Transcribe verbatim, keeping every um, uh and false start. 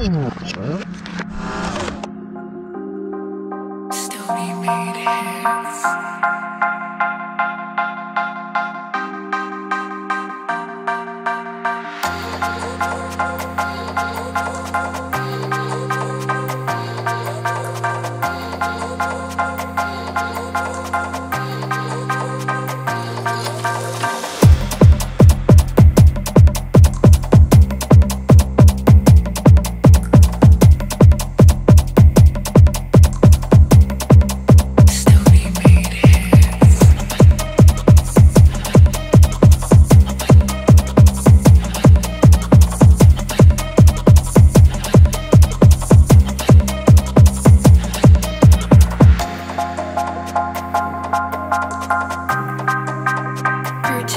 Purchase your